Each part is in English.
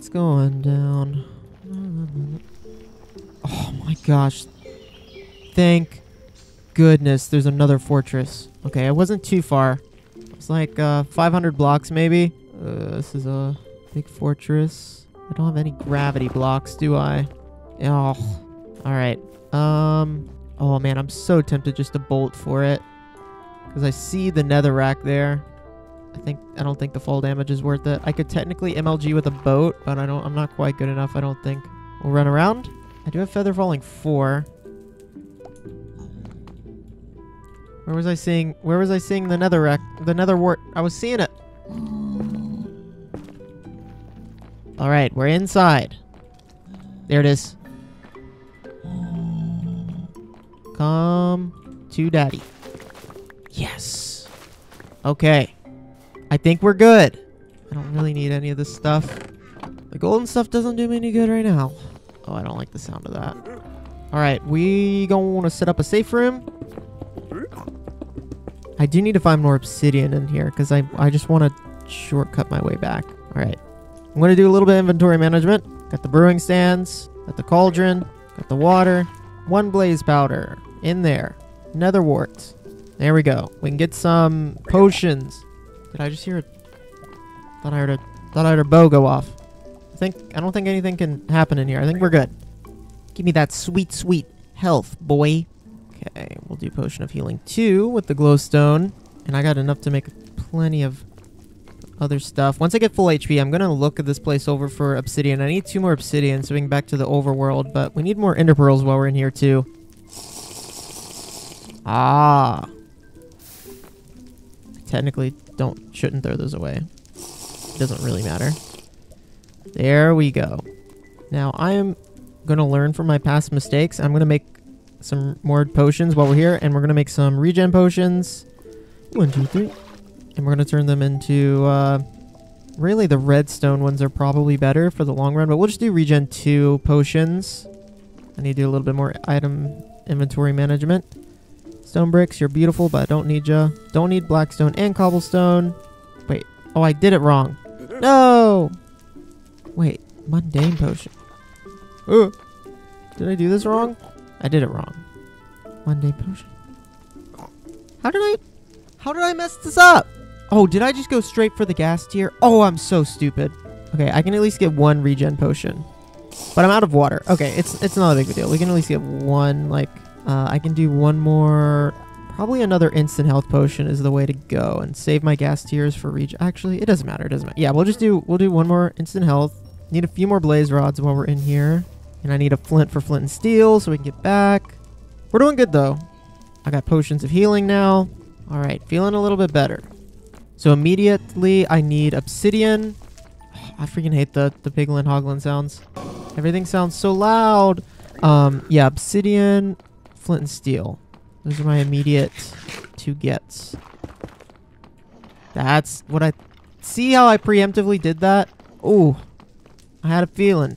It's going down. Oh my gosh. Thank goodness there's another fortress. Okay, I wasn't too far. It's like 500 blocks maybe. This is a big fortress. I don't have any gravity blocks, do I? Oh, all right. Oh man, I'm so tempted just to bolt for it. Because I see the netherrack there. I don't think the fall damage is worth it. I could technically MLG with a boat, but I'm not quite good enough, I don't think. We'll run around. I do have feather falling 4. Where was I seeing the netherrack? The nether wart. I was seeing it. Alright, we're inside. There it is. Come to daddy. Yes. Okay. I think we're good. I don't really need any of this stuff. The golden stuff doesn't do me any good right now. Oh, I don't like the sound of that. Alright, we gonna wanna set up a safe room. I do need to find more obsidian in here because I just wanna shortcut my way back. Alright. I'm gonna do a little bit of inventory management. Got the brewing stands, got the cauldron, got the water. 1 blaze powder in there. Nether wart. There we go. We can get some potions. Did I just hear it? Thought I heard a bow go off. I don't think anything can happen in here. I think we're good. Give me that sweet, sweet health, boy. Okay, we'll do potion of healing 2 with the glowstone, and I got enough to make plenty of other stuff. Once I get full HP, I'm gonna look at this place over for obsidian. I need 2 more obsidian, so we can back to the overworld. But we need more ender pearls while we're in here too. Ah. Technically. Shouldn't throw those away. Doesn't really matter. There we go. Now I am gonna learn from my past mistakes. I'm gonna make some more potions while we're here, and we're gonna make some regen potions. 1, 2, 3, and we're gonna turn them into. Really, the redstone ones are probably better for the long run, but we'll just do regen 2 potions. I need to do a little bit more item inventory management. Stone bricks, you're beautiful, but I don't need ya. Don't need blackstone and cobblestone. Wait. Oh, I did it wrong. No! Wait. Mundane potion. Ugh. Did I do this wrong? I did it wrong. Mundane potion. How did I mess this up? Oh, did I just go straight for the gas tier? Oh, I'm so stupid. Okay, I can at least get 1 regen potion. But I'm out of water. Okay, it's not a big deal. We can at least get 1, like... I can do 1 more, probably another instant health potion is the way to go, and save my gas tiers for regen. Actually, it doesn't matter. Yeah, we'll do 1 more instant health. Need a few more blaze rods while we're in here, and I need a flint for flint and steel so we can get back. We're doing good though. I got potions of healing now. All right, feeling a little bit better. So immediately I need obsidian. I freaking hate the piglin hoglin sounds. Everything sounds so loud. Yeah, obsidian. Flint and steel. Those are my immediate 2 gets. That's what I... See how I preemptively did that? Ooh. I had a feeling.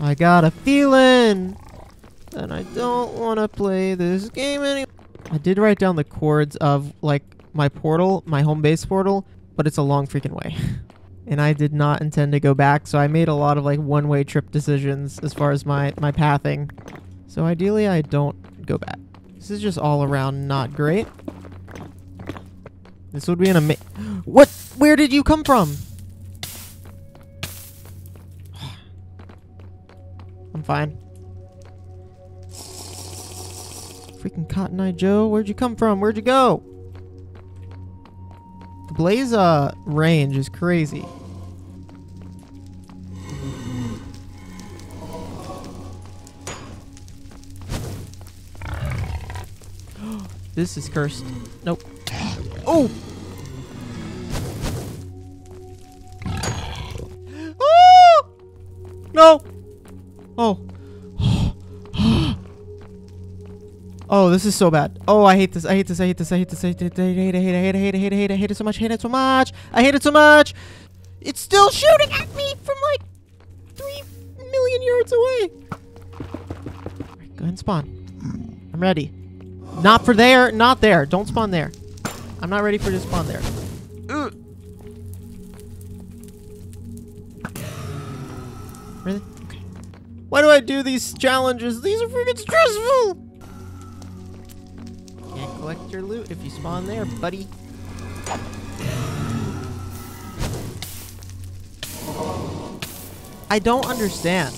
I got a feeling! And I don't want to play this game anymore. I did write down the chords of, like, my portal, my home base portal, but it's a long freaking way. And I did not intend to go back, so I made a lot of, like, one-way trip decisions as far as my pathing. So ideally, I don't go back. This is just all around not great. This would be an What? Where did you come from? I'm fine. Freaking Cotton Eye Joe, where'd you come from? Where'd you go? The Blaze range is crazy. This is cursed. Nope. Oh! Oh! No! Oh. Oh, this is so bad. Oh, I hate this. I hate it so much. I hate it so much. It's still shooting at me from like 3 million yards away. Alright, go ahead and spawn. I'm ready. Not for there, not there. Don't spawn there. I'm not ready for you to spawn there. Ugh. Really? Okay. Why do I do these challenges? These are freaking stressful! Can't collect your loot if you spawn there, buddy. I don't understand.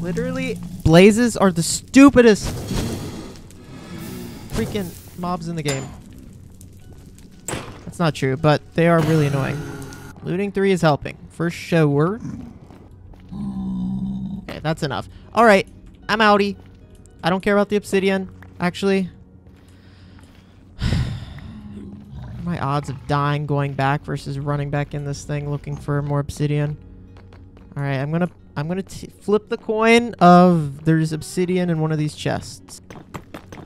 Literally, Blazes are the stupidest freaking mobs in the game. That's not true, but they are really annoying. Looting 3 is helping, for sure. Okay, that's enough. Alright, I'm outie. I don't care about the obsidian, actually. My odds of dying going back versus running back in this thing looking for more obsidian. All right, I'm gonna flip the coin of there's obsidian in one of these chests.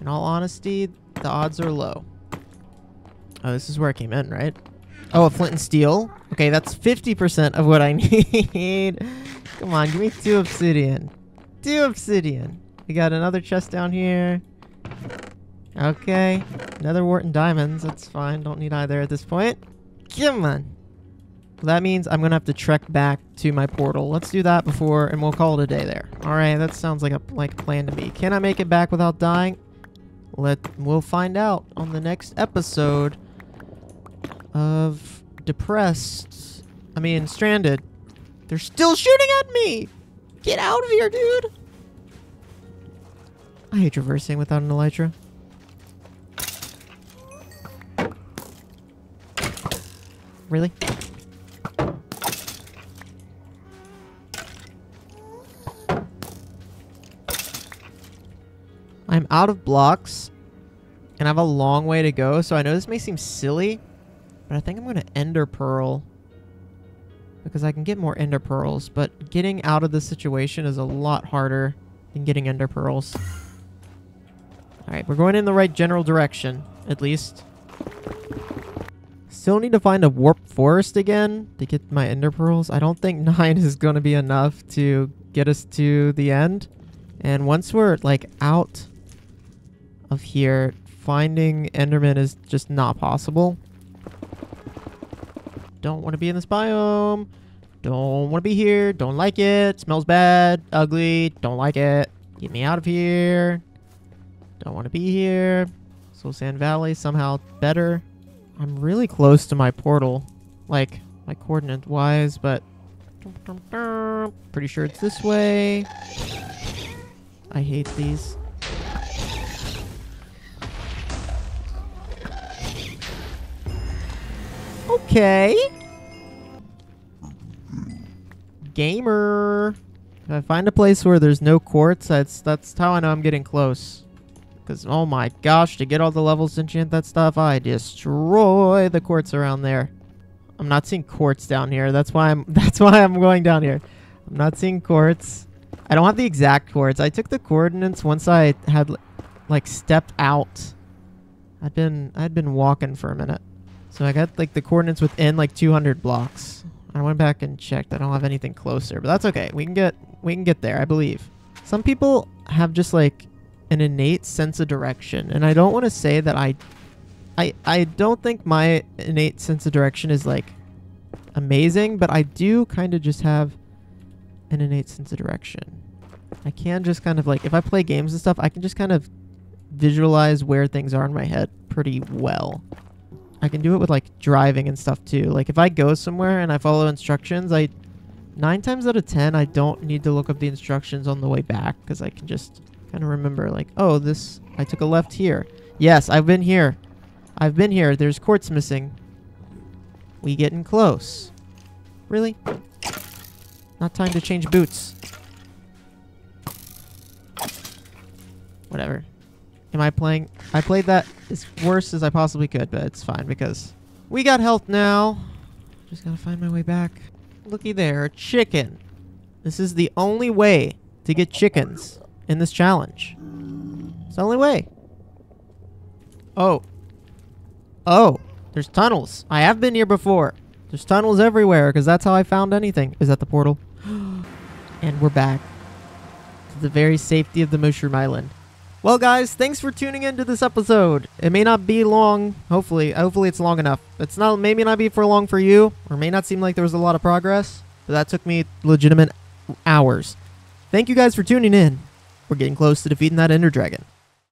In all honesty, the odds are low. Oh, this is where I came in, right? Oh, a flint and steel. Okay, that's 50% of what I need. Come on, give me 2 obsidian. 2 obsidian. We got another chest down here. Okay. Another wart and diamonds. That's fine. Don't need either at this point. Come on. Well, that means I'm going to have to trek back to my portal. Let's do that before, and we'll call it a day there. All right. That sounds like a plan to me. Can I make it back without dying? We'll find out on the next episode of Stranded. They're still shooting at me. Get out of here, dude. I hate traversing without an elytra. Really? I'm out of blocks, and I have a long way to go, so I know this may seem silly, but I think I'm going to Ender Pearl, because I can get more Ender Pearls, but getting out of this situation is a lot harder than getting Ender Pearls. Alright, we're going in the right general direction, at least. Still need to find a warp forest again to get my ender pearls. I don't think 9 is going to be enough to get us to the end. And once we're, out of here, finding Enderman is just not possible. Don't want to be in this biome. Don't want to be here. Don't like it. Smells bad. Ugly. Don't like it. Get me out of here. Don't want to be here. Soul Sand Valley somehow better. I'm really close to my portal, my coordinate wise, but pretty sure it's this way. I hate these. Okay. Gamer. If I find a place where there's no quartz, that's how I know I'm getting close. Because, oh my gosh, to get all the levels to enchant that stuff, I destroy the quartz around there. I'm not seeing quartz down here. That's why I'm going down here. I'm not seeing quartz. I don't have the exact quartz. I took the coordinates once I had, stepped out. I'd been walking for a minute. So I got, the coordinates within, 200 blocks. I went back and checked. I don't have anything closer, but that's okay. We can get there, I believe. Some people have just, an innate sense of direction, and I don't want to say that I don't think my innate sense of direction is amazing, but I do kind of just have an innate sense of direction. I can just kind of if I play games and stuff, I can just kind of visualize where things are in my head pretty well. I can do it with driving and stuff too. If I go somewhere and I follow instructions, 9 times out of 10 I don't need to look up the instructions on the way back, because I can just kind of remember oh, this, I took a left here. Yes, I've been here. There's quartz missing. We getting close. Really? Not time to change boots. Whatever. Am I playing? I played that as worse as I possibly could, but it's fine because we got health now. Just gotta find my way back. Looky there, chicken. This is the only way to get chickens in this challenge. It's the only way. Oh, there's tunnels. I have been here before. There's tunnels everywhere, because that's how I found anything. Is that the portal? And we're back to the very safety of the Mushroom Island. Well, guys, thanks for tuning into this episode. It may not be long, hopefully it's long enough. It's not, maybe not be for long for you, or may not seem like there was a lot of progress, but that took me legitimate hours. Thank you guys for tuning in. We're getting close to defeating that Ender Dragon.